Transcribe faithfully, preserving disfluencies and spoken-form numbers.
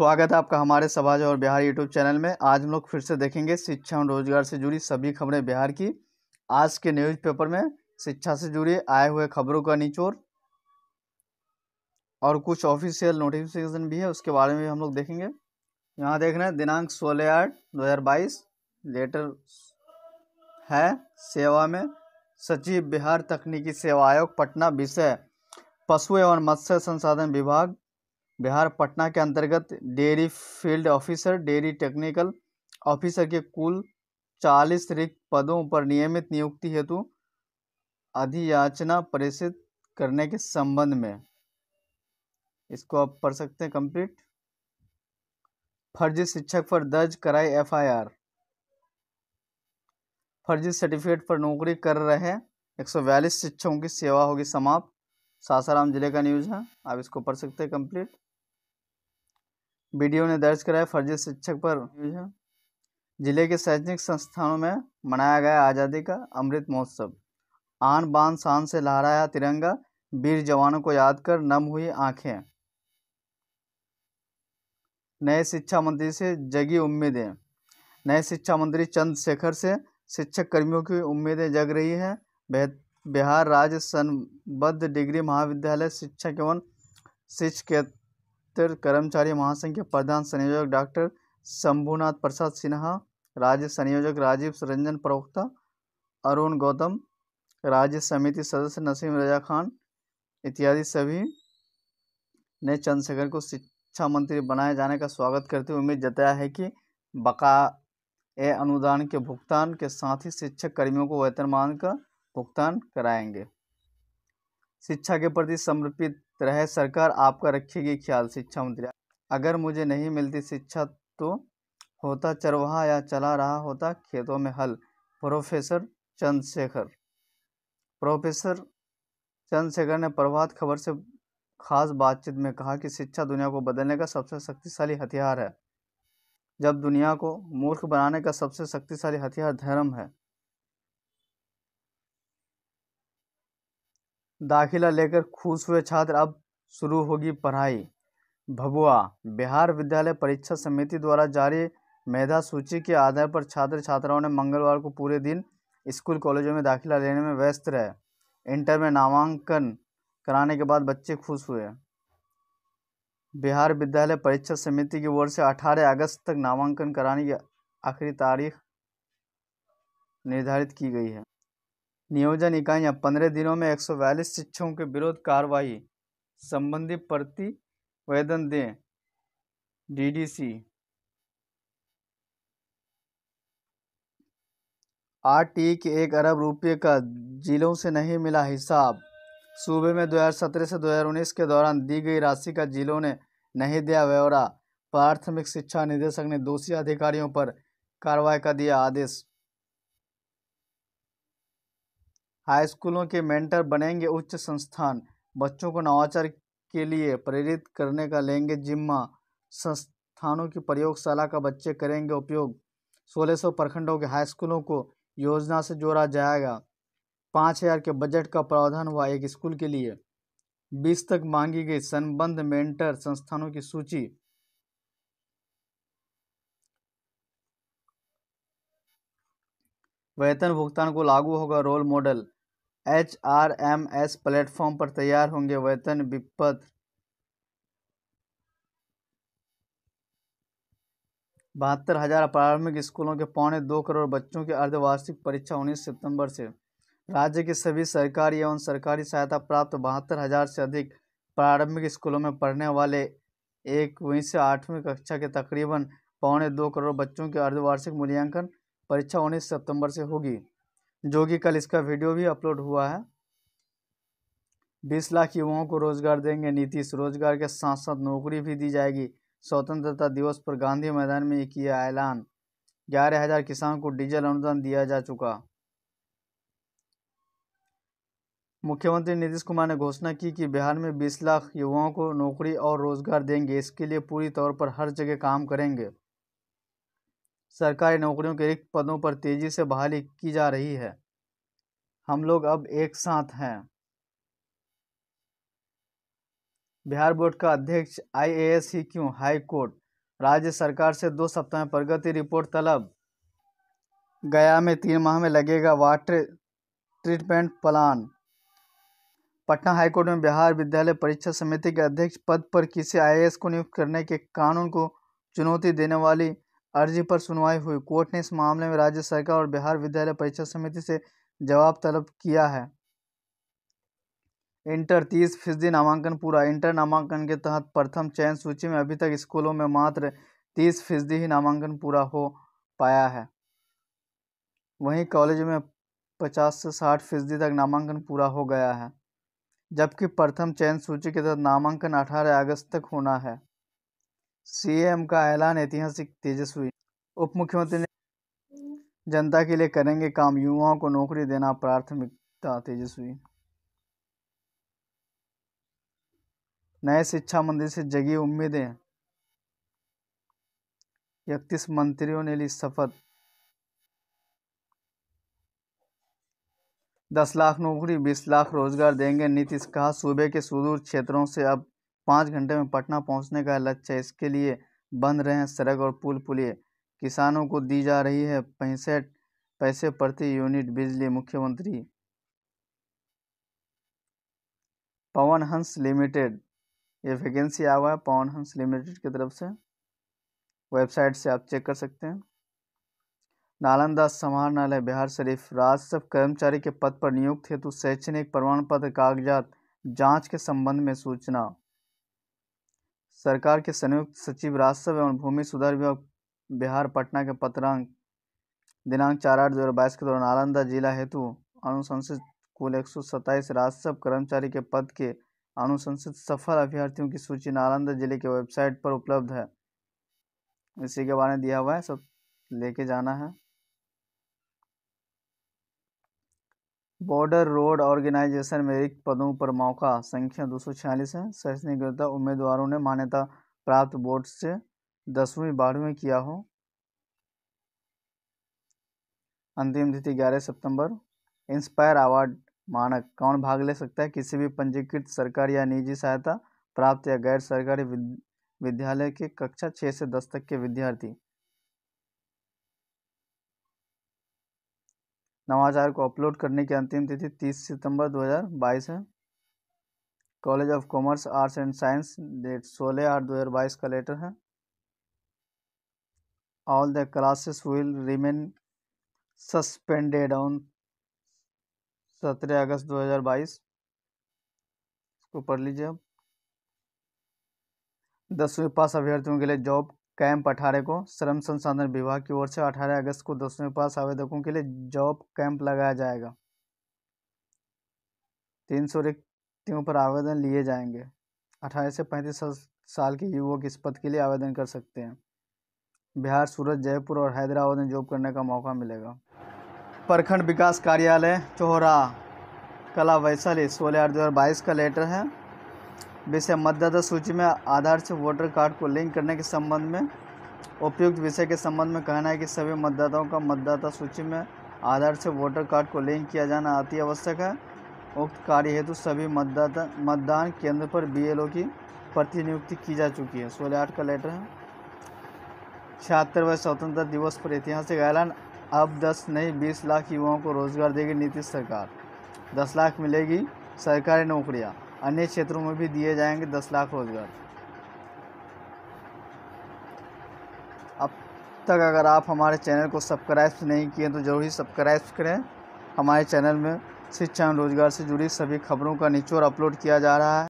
स्वागत है आपका हमारे समाज और बिहार यूट्यूब चैनल में। आज हम लोग फिर से देखेंगे शिक्षा और रोजगार से जुड़ी सभी खबरें बिहार की। आज के न्यूज़पेपर में शिक्षा से जुड़ी आए हुए खबरों का निचोड़ और कुछ ऑफिशियल नोटिफिकेशन भी है, उसके बारे में भी हम लोग देखेंगे। यहाँ देख रहे हैं दिनांक सोलह आठ दो हज़ार बाईस लेटर है सेवा में सचिव बिहार तकनीकी सेवा आयोग पटना, विषय पशु एवं मत्स्य संसाधन विभाग बिहार पटना के अंतर्गत dairy field officer, dairy technical officer के कुल चालीस रिक्त पदों पर नियमित नियुक्ति हेतु अधियाचना प्रेषित करने के संबंध में। इसको आप पढ़ सकते हैं कंप्लीट। फर्जी शिक्षक पर दर्ज कराई एफ आई आर। फर्जी सर्टिफिकेट पर नौकरी कर रहे एक सौ बयालीस शिक्षकों की सेवा होगी समाप्त। सासाराम जिले का न्यूज़ है, आप इसको पढ़ सकते हैं कंप्लीट। बीडीओ ने दर्ज कराया फर्जी शिक्षक पर न्यूज़ है। जिले के शैक्षणिक संस्थानों में मनाया गया आज़ादी का अमृत महोत्सव। आन बान शान से लहराया तिरंगा, वीर जवानों को याद कर नम हुई आंखें। नए शिक्षा मंत्री से जगी उम्मीदें। नए शिक्षा मंत्री चंद्रशेखर से शिक्षक कर्मियों की उम्मीदें जग रही है। बेहतर बिहार राज्य संबद्ध डिग्री महाविद्यालय शिक्षक एवं शिक्षकेतर कर्मचारी महासंघ के प्रधान संयोजक डॉक्टर शंभुनाथ प्रसाद सिन्हा, राज्य संयोजक राजीव रंजन, प्रवक्ता अरुण गौतम, राज्य समिति सदस्य नसीम रजा खान इत्यादि सभी ने चंद्रशेखर को शिक्षा मंत्री बनाए जाने का स्वागत करते हुए उम्मीद जताया है कि बकाया अनुदान के भुगतान के साथ ही शिक्षक कर्मियों को वेतनमान का भुगतान कराएंगे। शिक्षा के प्रति समर्पित रहे सरकार, आपका रखेगी ख्याल शिक्षा मंत्री। अगर मुझे नहीं मिलती शिक्षा तो होता चरवाहा या चला रहा होता खेतों में हल। प्रोफेसर चंद्रशेखर। प्रोफेसर चंद्रशेखर ने प्रभात खबर से खास बातचीत में कहा कि शिक्षा दुनिया को बदलने का सबसे शक्तिशाली हथियार है। जब दुनिया को मूर्ख बनाने का सबसे शक्तिशाली हथियार धर्म है। दाखिला लेकर खुश हुए छात्र, अब शुरू होगी पढ़ाई। भभुआ। बिहार विद्यालय परीक्षा समिति द्वारा जारी मेधा सूची के आधार पर छात्र छात्राओं ने मंगलवार को पूरे दिन स्कूल कॉलेजों में दाखिला लेने में व्यस्त रहे। इंटर में नामांकन कराने के बाद बच्चे खुश हुए। बिहार विद्यालय परीक्षा समिति की ओर से अठारह अगस्त तक नामांकन कराने की आखिरी तारीख निर्धारित की गई है। नियोजन इकाइयाँ। पंद्रह दिनों में एक सौ बयालीस शिक्षकों के विरोध कार्रवाई संबंधी प्रतिवेदन दें। D D C. R T E के एक अरब रुपये का जिलों से नहीं मिला हिसाब। सूबे में दो हज़ार सत्रह से दो हज़ार उन्नीस के दौरान दी गई राशि का जिलों ने नहीं दिया ब्यौरा। प्राथमिक शिक्षा निदेशक ने दोषी अधिकारियों पर कार्रवाई का दिया आदेश। हाई स्कूलों के मेंटर बनेंगे उच्च संस्थान। बच्चों को नवाचार के लिए प्रेरित करने का लेंगे जिम्मा। संस्थानों की प्रयोगशाला का बच्चे करेंगे उपयोग। सोलह सौ प्रखंडों के हाई स्कूलों को योजना से जोड़ा जाएगा। पाँच हज़ार के बजट का प्रावधान हुआ एक स्कूल के लिए। बीस तक मांगी गई संबद्ध मेंटर संस्थानों की सूची। वेतन भुगतान को लागू होगा role model. H R M S platform पर तैयार होंगे वेतन विपत्र। बहत्तर हज़ार प्रारंभिक स्कूलों के पौने दो करोड़ बच्चों की अर्धवार्षिक परीक्षा उन्नीस सितंबर से। राज्य के सभी सरकारी एवं सरकारी सहायता प्राप्त बहत्तर हज़ार से अधिक प्रारंभिक स्कूलों में पढ़ने वाले एकवीं से आठवीं कक्षा के तकरीबन पौने दो करोड़ बच्चों के अर्धवार्षिक मूल्यांकन परीक्षा उन्नीस सितंबर से होगी, जो कि कल इसका वीडियो भी अपलोड हुआ है। बीस लाख युवाओं को रोजगार देंगे नीतीश। रोजगार के साथ साथ नौकरी भी दी जाएगी। स्वतंत्रता दिवस पर गांधी मैदान में किया ऐलान। ग्यारह हजार किसानों को डीजल अनुदान दिया जा चुका। मुख्यमंत्री नीतीश कुमार ने घोषणा की कि बिहार में बीस लाख युवाओं को नौकरी और रोजगार देंगे। इसके लिए पूरी तौर पर हर जगह काम करेंगे। सरकारी नौकरियों के रिक्त पदों पर तेजी से बहाली की जा रही है। हम लोग अब एक साथ हैं। बिहार बोर्ड का अध्यक्ष आई ए एस ही क्यों, हाई कोर्ट। राज्य सरकार से दो सप्ताह में प्रगति रिपोर्ट तलब। गया में तीन माह में लगेगा water treatment plan. Patna high court में बिहार विद्यालय परीक्षा समिति के अध्यक्ष पद पर किसी आई ए एस को नियुक्त करने के कानून को चुनौती देने वाली अर्जी पर सुनवाई हुई। कोर्ट ने इस मामले में राज्य सरकार और बिहार विद्यालय परीक्षा समिति से जवाब तलब किया है। इंटर तीस फीसदी नामांकन पूरा। इंटर नामांकन के तहत प्रथम चयन सूची में अभी तक स्कूलों में मात्र तीस फीसदी ही नामांकन पूरा हो पाया है। वहीं कॉलेज में पचास से साठ फीसदी तक नामांकन पूरा हो गया है, जबकि प्रथम चयन सूची के तहत नामांकन अठारह अगस्त तक होना है। सी एम का ऐलान ऐतिहासिक तेजस्वी। उप मुख्यमंत्री ने जनता के लिए करेंगे काम, युवाओं को नौकरी देना प्राथमिकता तेजस्वी। नए शिक्षा मंत्री से जगी उम्मीदें। इकतीस मंत्रियों ने ली शपथ। दस लाख नौकरी बीस लाख रोजगार देंगे नीतीश। कहा सूबे के सुदूर क्षेत्रों से अब पाँच घंटे में पटना पहुंचने का लक्ष्य, इसके लिए बन रहे हैं सड़क और पुल पुलिये। किसानों को दी जा रही है पैंसठ पैसे प्रति यूनिट बिजली। मुख्यमंत्री। पवन हंस लिमिटेड, ये वैकेंसी आया हुआ है पवन हंस लिमिटेड की तरफ से, वेबसाइट से आप चेक कर सकते हैं। नालंदा समाहरणालय बिहार शरीफ। राजस्व कर्मचारी के पद पर नियुक्त हेतु शैक्षणिक प्रमाण पत्र कागजात जांच के संबंध में सूचना। सरकार के संयुक्त सचिव राजस्व एवं भूमि सुधार विभाग बिहार पटना के पत्रांक दिनांक चार आठ दो हज़ार बाईस के दौरान नालंदा जिला हेतु अनुशंसित कुल एक सौ सत्ताईस राजस्व कर्मचारी के पद के अनुशंसित सफल अभ्यर्थियों की सूची नालंदा जिले के वेबसाइट पर उपलब्ध है। इसी के बारे में दिया हुआ है, सब लेके जाना है। बॉर्डर रोड ऑर्गेनाइजेशन में रिक्त पदों पर मौका। संख्या दो सौ छियालीस है। शैक्षणिक योग्यता उम्मीदवारों ने मान्यता प्राप्त बोर्ड से दसवीं बारहवीं किया हो। अंतिम तिथि ग्यारह सितंबर। इंस्पायर अवार्ड मानक। कौन भाग ले सकता है? किसी भी पंजीकृत सरकारी या निजी सहायता प्राप्त या गैर सरकारी विद्यालय के कक्षा छः से दस तक के विद्यार्थी। नवाचार को अपलोड करने की अंतिम तिथि तीस सितंबर दो हज़ार बाईस है। College of commerce arts and science date सोलह आठ दो हज़ार बाईस का लेटर है। All the classes will remain suspended on सत्रह अगस्त दो हज़ार बाईस। इसको पढ़ लीजिए अब। दसवीं पास अभ्यर्थियों के लिए जॉब कैंप अठारह को। श्रम संसाधन विभाग की ओर से अठारह अगस्त को दसवीं पास आवेदकों के लिए जॉब कैंप लगाया जाएगा। तीन सौ रिक्तियों पर आवेदन लिए जाएंगे। अठारह से पैंतीस साल के युवक इस पद के लिए आवेदन कर सकते हैं। बिहार, सूरत, जयपुर और हैदराबाद में जॉब करने का मौका मिलेगा। प्रखंड विकास कार्यालय चोहरा कला वैशाली सोलह आठ दो हज़ार बाईस का लेटर है। विषय मतदाता सूची में आधार से वोटर कार्ड को लिंक करने के संबंध में। उपयुक्त विषय के संबंध में कहना है कि सभी मतदाताओं का मतदाता सूची में आधार से वोटर कार्ड को लिंक किया जाना अति आवश्यक है। उक्त कार्य हेतु सभी मतदाता मतदान केंद्र पर बी एल ओ की प्रतिनियुक्ति की जा चुकी है। सोलह आठ का लेटर है। छिहत्तरवें स्वतंत्रता दिवस पर ऐतिहासिक ऐलान। अब दस नहीं बीस लाख युवाओं को रोजगार देगी नीतीश सरकार। दस लाख मिलेगी सरकारी नौकरियां। अन्य क्षेत्रों में भी दिए जाएंगे दस लाख रोजगार। अब तक अगर आप हमारे चैनल को सब्सक्राइब नहीं किए तो जरूर ही सब्सक्राइब करें। हमारे चैनल में शिक्षा एवं रोजगार से जुड़ी सभी खबरों का निचोड़ अपलोड किया जा रहा है।